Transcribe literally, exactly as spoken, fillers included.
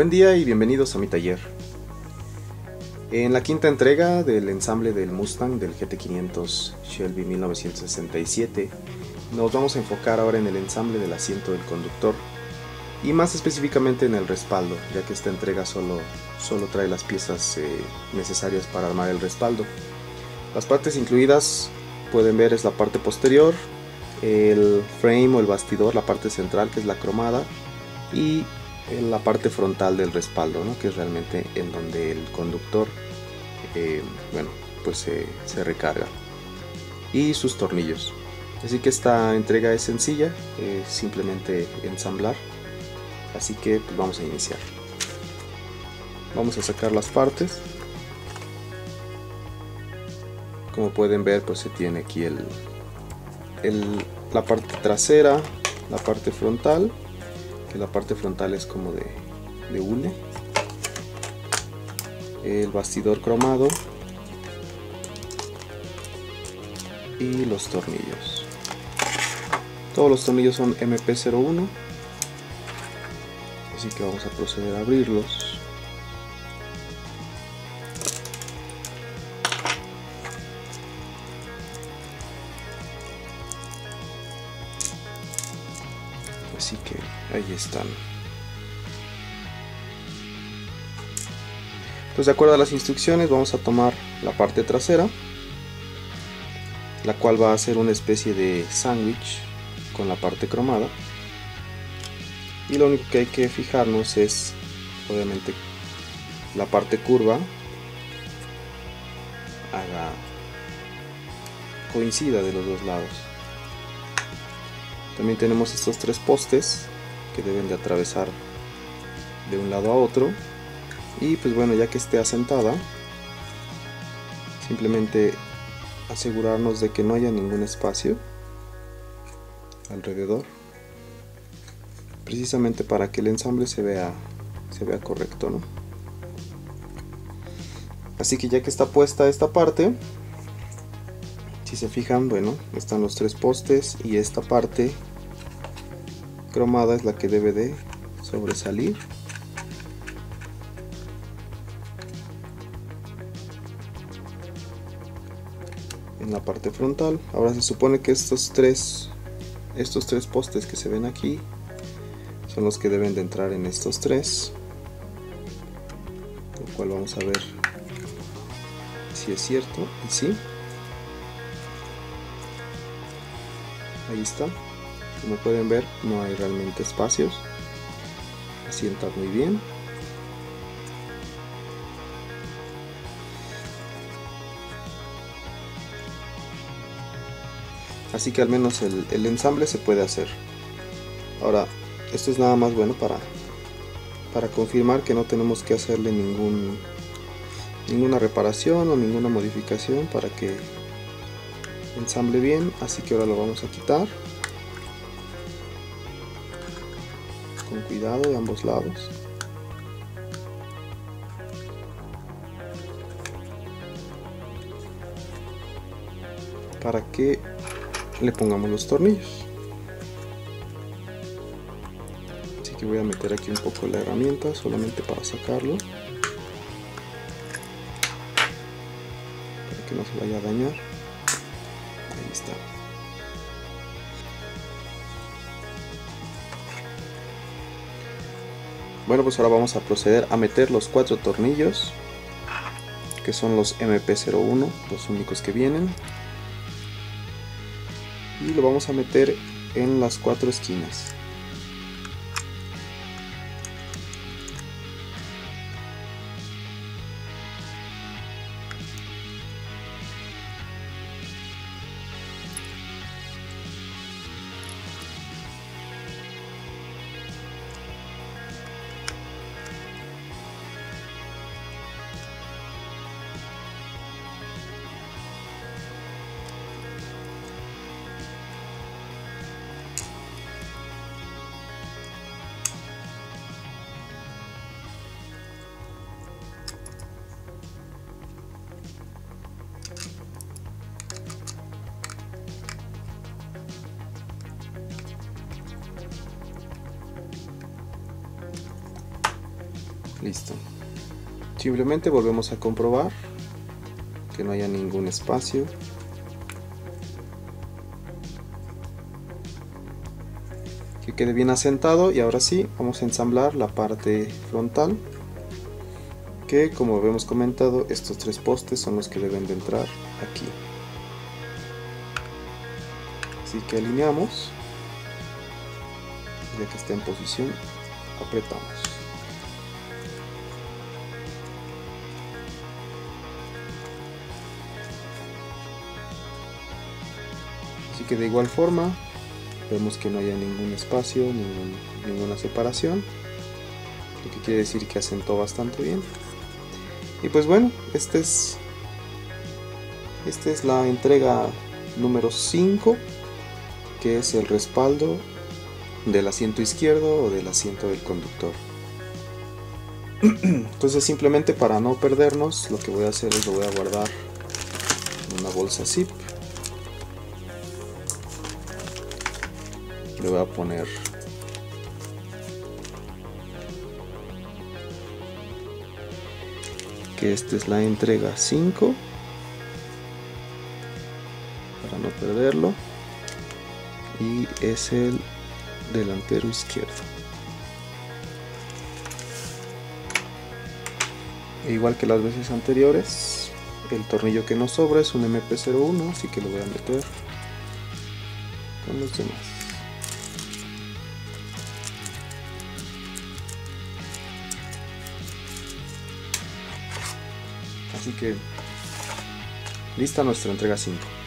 Buen día y bienvenidos a mi taller. En la quinta entrega del ensamble del Mustang del G T quinientos Shelby mil novecientos sesenta y siete, nos vamos a enfocar ahora en el ensamble del asiento del conductor y más específicamente en el respaldo, ya que esta entrega solo, solo trae las piezas eh, necesarias para armar el respaldo. Las partes incluidas pueden ver es la parte posterior, el frame o el bastidor, la parte central que es la cromada, y en la parte frontal del respaldo, ¿no? Que es realmente en donde el conductor eh, bueno, pues, eh, se recarga, y sus tornillos. Así que esta entrega es sencilla, eh, simplemente ensamblar, así que pues, vamos a iniciar. Vamos a sacar las partes. Como pueden ver, pues se tiene aquí el, el, la parte trasera, la parte frontal, que la parte frontal es como de, de hule, el bastidor cromado y los tornillos. Todos los tornillos son M P cero uno, así que vamos a proceder a abrirlos. Así que ahí están. Entonces, de acuerdo a las instrucciones, vamos a tomar la parte trasera, la cual va a ser una especie de sándwich con la parte cromada, y lo único que hay que fijarnos es obviamente la parte curva haga coincida de los dos lados. También tenemos estos tres postes que deben de atravesar de un lado a otro, y pues bueno, ya que esté asentada, simplemente asegurarnos de que no haya ningún espacio alrededor, precisamente para que el ensamble se vea se vea correcto, ¿no? Así que ya que está puesta esta parte, si se fijan, bueno, están los tres postes y esta parte cromada es la que debe de sobresalir. En la parte frontal. Ahora se supone que estos tres estos tres postes que se ven aquí son los que deben de entrar en estos tres, lo cual vamos a ver si es cierto. Y sí, ahí está. Como pueden ver, no hay realmente espacios, asienta muy bien. Así que al menos el, el ensamble se puede hacer. Ahora, esto es nada más bueno para, para confirmar que no tenemos que hacerle ningún, ninguna reparación o ninguna modificación para que ensamble bien. Así que ahora lo vamos a quitar con cuidado de ambos lados. Para que le pongamos los tornillos. Así que voy a meter aquí un poco la herramienta solamente para sacarlo, para que no se vaya a dañar. Ahí está. Bueno, pues ahora vamos a proceder a meter los cuatro tornillos, que son los M P cero uno, los únicos que vienen, y lo vamos a meter en las cuatro esquinas. Listo. Simplemente volvemos a comprobar que no haya ningún espacio. Que quede bien asentado y ahora sí vamos a ensamblar la parte frontal. Que como habíamos comentado, estos tres postes son los que deben de entrar aquí. Así que alineamos. Ya que está en posición, apretamos. Así que de igual forma vemos que no haya ningún espacio, ningún, ninguna separación, lo que quiere decir que asentó bastante bien. Y pues bueno, este es, esta es la entrega número cinco, que es el respaldo del asiento izquierdo o del asiento del conductor. Entonces, simplemente para no perdernos, lo que voy a hacer es lo voy a guardar en una bolsa zip. Le voy a poner que esta es la entrega cinco, para no perderlo, y es el delantero izquierdo. E igual que las veces anteriores, el tornillo que nos sobra es un M P cero uno, así que lo voy a meter con los demás. Así que lista nuestra entrega cinco.